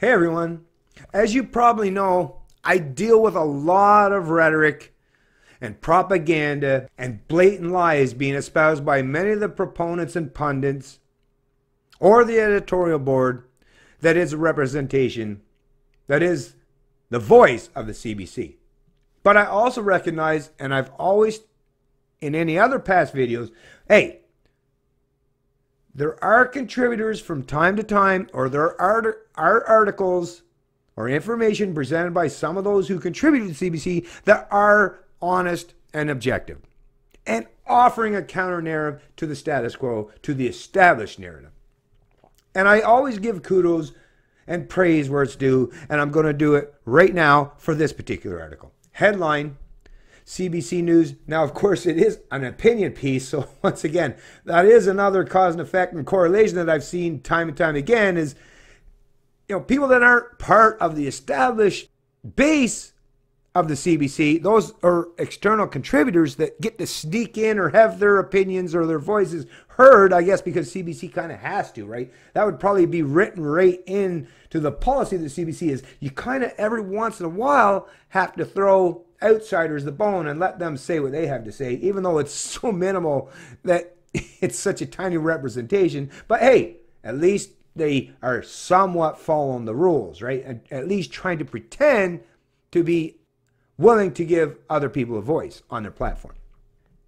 Hey everyone, as you probably know, I deal with a lot of rhetoric and propaganda and blatant lies being espoused by many of the proponents and pundits or the editorial board that is a representation, that is the voice of the CBC. But I also recognize, and I've always in any other past videos, hey, there are contributors from time to time, or there are articles or information presented by some of those who contributed to CBC that are honest and objective and offering a counter narrative to the status quo, to the established narrative. And I always give kudos and praise where it's due, and I'm going to do it right now for this particular article. Headline: CBC News. Now, of course, it is an opinion piece. So once again, that is another cause and effect and correlation that I've seen time and time again is, you know, people that aren't part of the established base of the CBC, those are external contributors that get to sneak in or have their opinions or their voices heard, I guess, because CBC kind of has to, right? That would probably be written right in to the policy of the CBC is you kind of every once in a while have to throw outsiders the bone and let them say what they have to say, even though it's so minimal that it's such a tiny representation. But hey, at least they are somewhat following the rules, right? And at least trying to pretend to be willing to give other people a voice on their platform.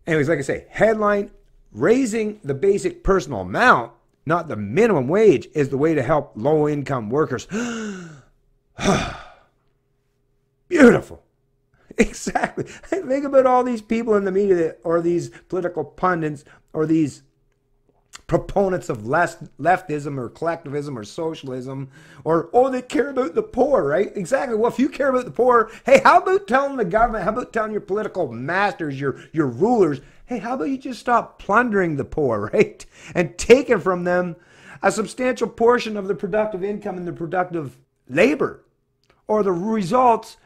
Anyways, like I say, headline: raising the basic personal amount, not the minimum wage, is the way to help low-income workers. Beautiful. Exactly. Think about all these people in the media that, or these political pundits or these proponents of leftism or collectivism or socialism, or, oh, they care about the poor, right? Exactly. Well, if you care about the poor, hey, how about telling the government, how about telling your political masters, your rulers, hey, how about you just stop plundering the poor, right? And taking from them a substantial portion of the productive income and the productive labor or the results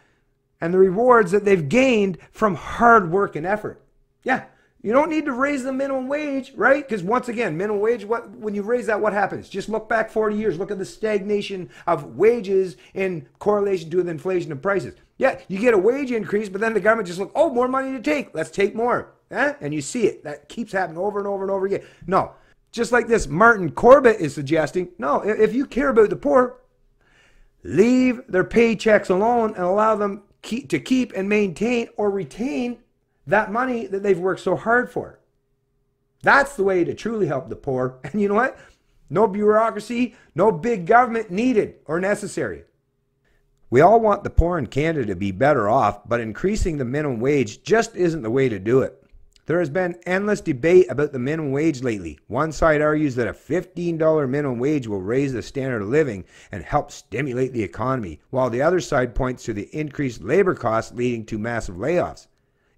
and the rewards that they've gained from hard work and effort. Yeah, you don't need to raise the minimum wage, right? Because once again, minimum wage, what, when you raise that, what happens? Just look back 40 years, look at the stagnation of wages in correlation to the inflation of prices. Yeah, you get a wage increase, but then the government just look, oh, more money to take, let's take more. Eh? And you see it, that keeps happening over and over and over again. No, just like this Martin Corbett is suggesting, no, if you care about the poor, leave their paychecks alone and allow them to keep and maintain or retain that money that they've worked so hard for. That's the way to truly help the poor. And you know what? No bureaucracy, no big government needed or necessary. We all want the poor in Canada to be better off, but increasing the minimum wage just isn't the way to do it. There has been endless debate about the minimum wage lately. One side argues that a $15 minimum wage will raise the standard of living and help stimulate the economy, while the other side points to the increased labor costs leading to massive layoffs.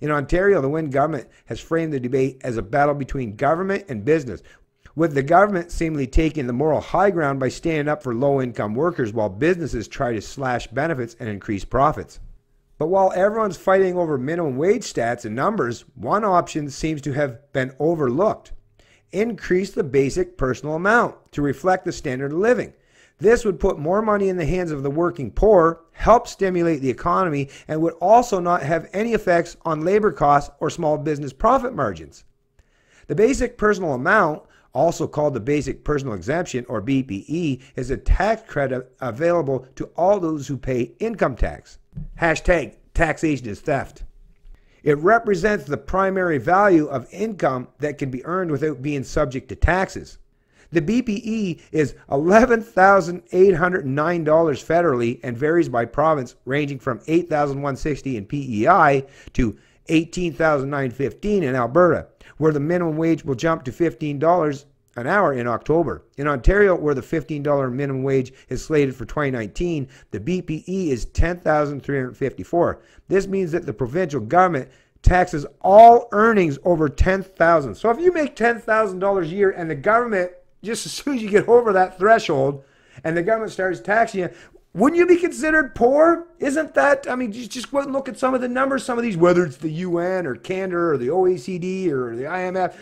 In Ontario, the Wynne government has framed the debate as a battle between government and business, with the government seemingly taking the moral high ground by standing up for low-income workers while businesses try to slash benefits and increase profits. But while everyone's fighting over minimum wage stats and numbers, one option seems to have been overlooked. Increase the basic personal amount to reflect the standard of living. This would put more money in the hands of the working poor, help stimulate the economy, and would also not have any effects on labor costs or small business profit margins. The basic personal amount, also called the basic personal exemption or BPE, is a tax credit available to all those who pay income tax. Hashtag taxation is theft. It represents the primary value of income that can be earned without being subject to taxes. The BPE is $11,809 federally and varies by province, ranging from $8,160 in PEI to $18,915 in Alberta, where the minimum wage will jump to $15 an hour in October. In Ontario, where the $15 minimum wage is slated for 2019, the BPE is $10,354. This means that the provincial government taxes all earnings over $10,000. So if you make $10,000 a year and the government, just as soon as you get over that threshold and the government starts taxing you, wouldn't you be considered poor? Isn't that, I mean, just go and look at some of the numbers, some of these, whether it's the UN or Canada or the OECD or the IMF.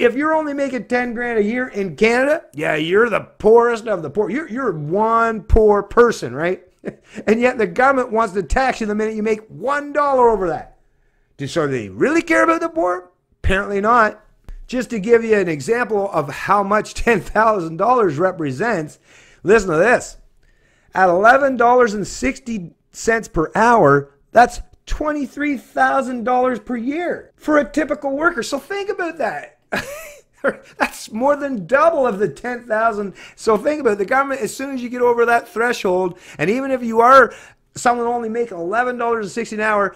If you're only making 10 grand a year in Canada, yeah, you're the poorest of the poor. You're one poor person, right? And yet the government wants to tax you the minute you make $1 over that. So do they really care about the poor? Apparently not. Just to give you an example of how much $10,000 represents, listen to this. At $11.60 per hour, that's $23,000 per year for a typical worker. So think about that. That's more than double of the 10,000. So think about it. The government, as soon as you get over that threshold, and even if you are someone only making $11.60 an hour,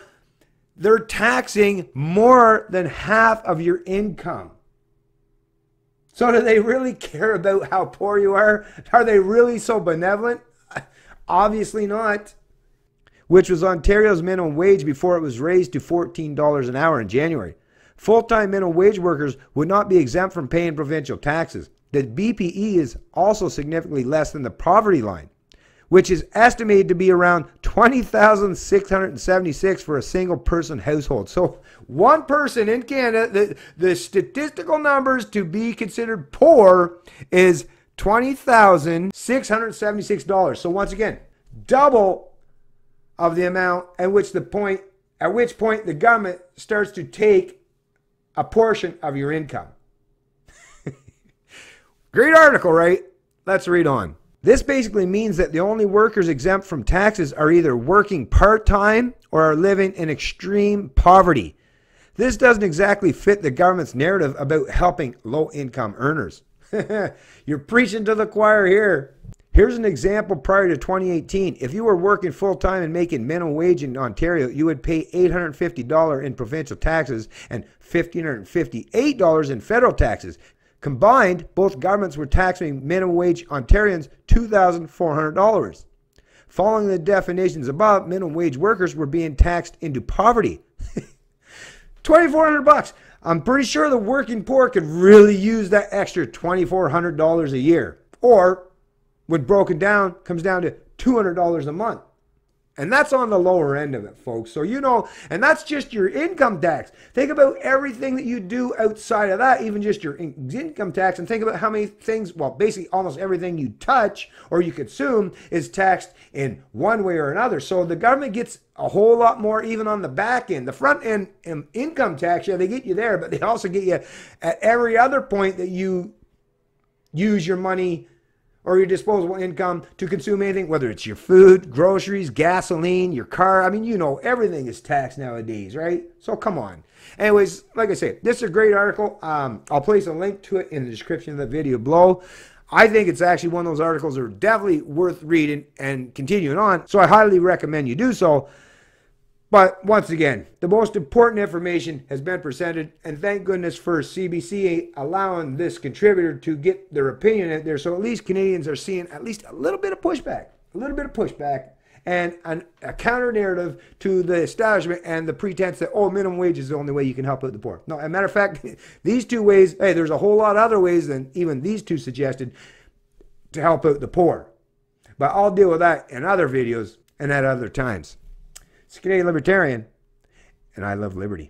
they're taxing more than half of your income. So do they really care about how poor you are? Are they really so benevolent? Obviously not. Which was Ontario's minimum wage before it was raised to $14 an hour in January. Full-time minimum wage workers would not be exempt from paying provincial taxes. The BPE is also significantly less than the poverty line, which is estimated to be around $20,676 for a single-person household. So one person in Canada, the statistical numbers to be considered poor is $20,676. So once again, double of the amount at which point the government starts to take a portion of your income. Great article, right? Let's read on. This basically means that the only workers exempt from taxes are either working part-time or are living in extreme poverty. This doesn't exactly fit the government's narrative about helping low-income earners. You're preaching to the choir here. Here's an example prior to 2018. If you were working full-time and making minimum wage in Ontario, you would pay $850 in provincial taxes and $1,558 in federal taxes. Combined, both governments were taxing minimum wage Ontarians $2,400. Following the definitions above, minimum wage workers were being taxed into poverty. $2,400. I'm pretty sure the working poor could really use that extra $2,400 a year, or when broken down, comes down to $200 a month. And that's on the lower end of it, folks. So you know, and that's just your income tax. Think about everything that you do outside of that, even just your income tax, and think about how many things, well, basically almost everything you touch or you consume is taxed in one way or another. So the government gets a whole lot more even on the back end. The front end income tax, yeah, they get you there, but they also get you at every other point that you use your money or your disposable income to consume anything, whether it's your food, groceries, gasoline, your car. I mean, you know, everything is taxed nowadays, right? So come on. Anyways, like I say, this is a great article. I'll place a link to it in the description of the video below. I think it's actually one of those articles that are definitely worth reading and continuing on. So I highly recommend you do so. But once again, the most important information has been presented, and thank goodness for CBC allowing this contributor to get their opinion out there, so at least Canadians are seeing at least a little bit of pushback, and a counter-narrative to the establishment and the pretense that, oh, minimum wage is the only way you can help out the poor. No, as a matter of fact, these two ways, hey, there's a whole lot of other ways than even these two suggested to help out the poor. But I'll deal with that in other videos and at other times. It's Canadian Libertarian, and I love liberty.